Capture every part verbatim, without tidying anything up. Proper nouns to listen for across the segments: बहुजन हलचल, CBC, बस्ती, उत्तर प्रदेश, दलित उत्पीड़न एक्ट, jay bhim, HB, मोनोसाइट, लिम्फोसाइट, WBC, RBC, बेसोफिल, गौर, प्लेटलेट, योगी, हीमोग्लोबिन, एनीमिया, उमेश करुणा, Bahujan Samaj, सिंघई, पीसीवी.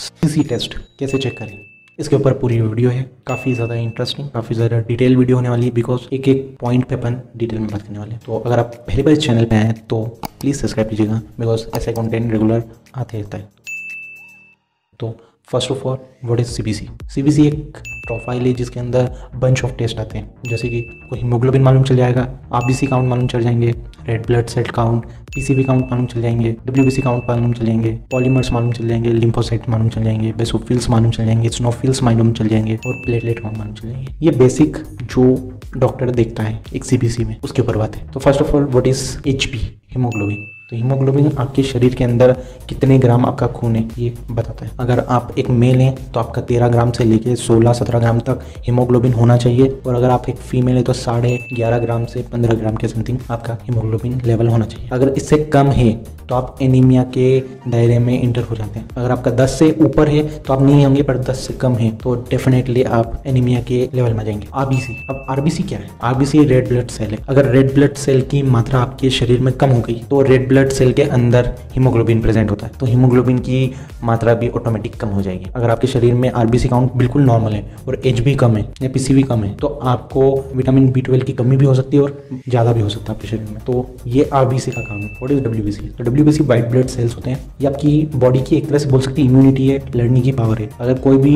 CBC test कैसे check करें, इसके ऊपर पूरी वीडियो है। काफ़ी ज़्यादा इंटरेस्टिंग, काफ़ी ज़्यादा डिटेल वीडियो होने वाली है, बिकॉज एक एक पॉइंट पे अपन डिटेल में बात करने वाले हैं। तो अगर आप पहले बार इस चैनल पे आए तो प्लीज़ सब्सक्राइब कीजिएगा, बिकॉज ऐसा कंटेंट रेगुलर आते रहता है। तो first of all what is CBC. CBC एक प्रोफाइल है जिसके अंदर बंच ऑफ टेस्ट आते हैं, जैसे कि कोई हीमोग्लोबिन मालूम चल जाएगा, आरबीसी काउंट मालूम चल जाएंगे, red blood cell count, पीसीवी count मालूम चल जाएंगे, डब्ल्यूबीसी काउंट मालूम चल जाएंगे, पॉलीमर्स मालूम चल जाएंगे, लिम्फोसाइट मालूम चल जाएंगे, बेसोफिल्स मालूम चल जाएंगे, स्नोफिल्स मालूम चल जाएंगे और प्लेटलेट काउंट मालूम चल जाएंगे। ये बेसिक जो डॉक्टर देखता है एक सीबीसी में, उसके ऊपर बात है। तो first of all what is HB, हीमोग्लोबिन। तो हीमोग्लोबिन आपके शरीर के अंदर कितने ग्राम आपका खून है ये बताता है। अगर आप एक मेल हैं तो आपका तेरह ग्राम से लेके सोलह सत्रह ग्राम तक हीमोग्लोबिन होना चाहिए, और अगर आप एक फीमेल है तो साढ़े ग्यारह ग्राम से पंद्रह ग्राम के समथिंग आपका हीमोग्लोबिन लेवल होना चाहिए। अगर इससे कम है तो आप एनीमिया के दायरे में इंटर हो जाते हैं। अगर आपका दस से ऊपर है तो आप नहीं होंगे, पर दस से कम है तो डेफिनेटली आप एनीमिया के लेवल में जाएंगे। आरबीसी, अब आरबीसी क्या है? आरबीसी रेड ब्लड सेल है। अगर रेड ब्लड सेल की मात्रा आपके शरीर में कम हो गई तो रेड ब्लड सेल के अंदर हीमोग्लोबिन प्रेजेंट होता है, तो हीमोग्लोबिन की मात्रा भी ऑटोमेटिक कम हो जाएगी। अगर आपके शरीर में आरबीसी काउंट बिल्कुल नॉर्मल है और एचबी कम है या पीसीवी कम है तो आपको विटामिन बी ट्वेल्व की कमी भी हो सकती है और ज़्यादा भी हो सकता है आपके शरीर में। तो ये आरबीसी का काम है। What is WBC? तो डब्ल्यूबीसी व्हाइट ब्लड सेल्स होते हैं। ये आपकी बॉडी की एक तरह से बोल सकती है इम्यूनिटी है, लड़ने की पावर है। अगर कोई भी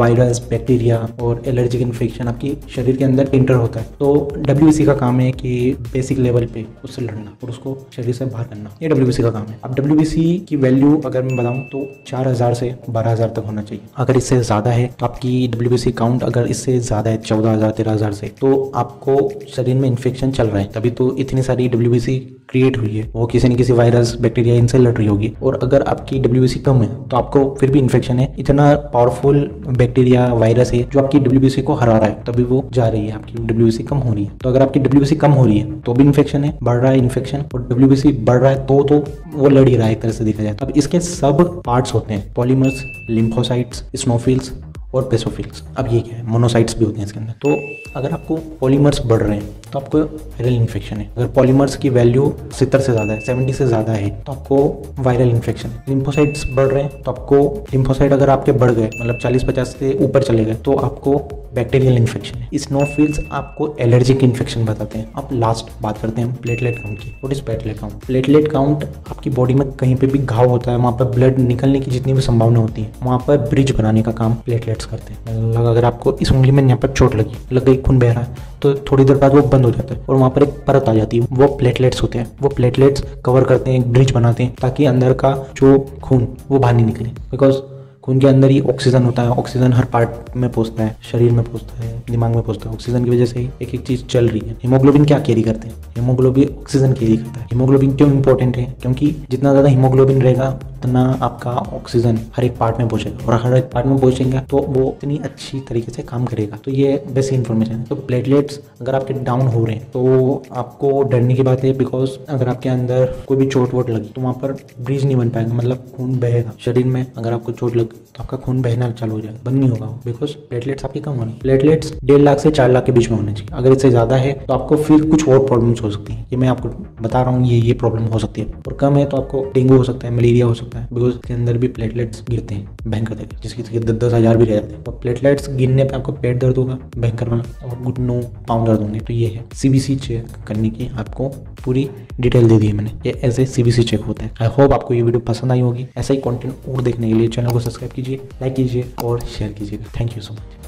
वायरस, बैक्टीरिया और एलर्जिक इन्फेक्शन आपके शरीर के अंदर इंटर होता है तो डब्ल्यूबीसी का काम है कि बेसिक लेवल पे उससे लड़ना और उसको शरीर से बाहर करना, ये डब्ल्यूबीसी का काम है। अब डब्ल्यूबीसी की वैल्यू अगर मैं बताऊँ तो चार हजार से बारह हजार तक होना चाहिए। अगर इससे ज़्यादा है तो आपकी डब्ल्यूबीसी काउंट, अगर इससे ज़्यादा है चौदह हजार तेरह हजार से, तो आपको शरीर में इन्फेक्शन चल रहा है, तभी तो इतनी सारी डब्ल्यूबीसी क्रिएट हुई है, वो किसी न किसी वायरस, बैक्टीरिया इनसे लड़ रही होगी। और अगर आपकी डब्ल्यूबीसी कम है तो आपको फिर भी इन्फेक्शन है, इतना पावरफुल बैक्टीरिया, वायरस है जो आपकी डब्ल्यूबीसी को हरा रहा है, तभी वो जा रही है, आपकी डब्ल्यूबीसी कम हो रही है। तो अगर आपकी डब्ल्यूबीसी कम हो रही है तो भी इन्फेक्शन है, बढ़ रहा है इन्फेक्शन, और डब्ल्यूबीसी बढ़ रहा है तो तो वो लड़ ही रहा है एक तरह से देखा जाए। अब इसके सब पार्ट्स होते हैं, पॉलीमर्स, लिम्फोसाइट्स, स्नोफिल्स और बेसोफिल्स। अब ये क्या है? मोनोसाइट्स भी होते हैं इसके अंदर। तो अगर आपको पॉलीमर्स बढ़ रहे हैं तो आपको वायरल इन्फेक्शन है। अगर पॉलीमर्स की वैल्यू सत्तर से ज़्यादा है, सेवेंटी से ज़्यादा है, तो आपको वायरल इन्फेक्शन है। लिम्फोसाइट्स बढ़ रहे हैं तो आपको लिम्फोसाइट अगर आपके बढ़ गए, मतलब चालीस पचास से ऊपर चले गए, तो आपको बैक्टीरियल इन्फेक्शन है। स्नोफिल्स आपको एलर्जिक इन्फेक्शन बताते हैं। अब लास्ट बात करते हैं प्लेटलेट काउंट की। What is प्लेटलेट count? प्लेटलेट count आपकी बॉडी में कहीं पे भी घाव होता है, वहाँ पर ब्लड निकलने की जितनी भी संभावना होती है, वहाँ पर ब्रिज बनाने का काम प्लेटलेट्स करते हैं। मतलब अगर आपको इस उंगली में यहाँ पर चोट लगी, लग गई, खून बह रहा है, तो थोड़ी देर बाद वो बंद हो जाता है और वहाँ पर एक परत आ जाती है, वो प्लेटलेट्स होते हैं। वो प्लेटलेट्स कवर करते हैं, एक ब्रिज बनाते हैं ताकि अंदर का जो खून वो बाहर नहीं निकले, बिकॉज खून के अंदर ही ऑक्सीजन होता है। ऑक्सीजन हर पार्ट में पहुँचता है, शरीर में पहुँचता है, दिमाग में पहुँचता है, ऑक्सीजन की वजह से ही एक एक चीज़ चल रही है। हीमोग्लोबिन क्या कैरी करते हैं? हीमोग्लोबिन ऑक्सीजन कैरी करता है। हीमोग्लोबिन क्यों इंपॉर्टेंट है? क्योंकि जितना ज़्यादा हीमोग्लोबिन रहेगा उतना आपका ऑक्सीजन हर एक पार्ट में पहुँचेगा, और हर एक पार्ट में पहुँचेगा तो वो इतनी अच्छी तरीके से काम करेगा। तो ये बेसिक इन्फॉर्मेशन है। तो प्लेटलेट्स अगर आपके डाउन हो रहे हैं तो आपको डरने की बात है, बिकॉज अगर आपके अंदर कोई भी चोट वोट लगी तो वहाँ पर ब्रिज नहीं बन पाएगा, मतलब खून बहेगा शरीर में। अगर आपको चोट लग तो आपका खून बहना चालू हो जाएगा, बंद नहीं होगा, बिकॉज प्लेटलेट्स आपके कम होने। प्लेटलेट्स डेढ़ लाख से चार लाख के बीच में होने चाहिए। अगर इससे ज़्यादा है तो आपको फिर कुछ और प्रॉब्लम्स हो सकती है, ये मैं आपको बता रहा हूँ, ये ये प्रॉब्लम हो सकती है। और कम है तो आपको डेंगू हो सकता है, मलेरिया हो सकता है, बिकॉज इसके अंदर भी प्लेटलेट्स गिरते हैं, भयंकर देते हैं, जिसकी दस दस हज़ार भी रह जाते हैं। और प्लेटलेट्स गिरने पर आपको पेट दर्द होगा, भयंकर वाला, और घुटनों पाँव दर्द होंगे। तो ये है सीबीसी चेक करने की, आपको पूरी डिटेल दे दी है मैंने। ये ऐसे सीबीसी चेक होता है। आई होप आपको ये वीडियो पसंद आई होगी। ऐसा ही कंटेंट और देखने के लिए चैनल को सब्सक्राइब कीजिए, लाइक कीजिए और शेयर कीजिएगा। Thank you so much.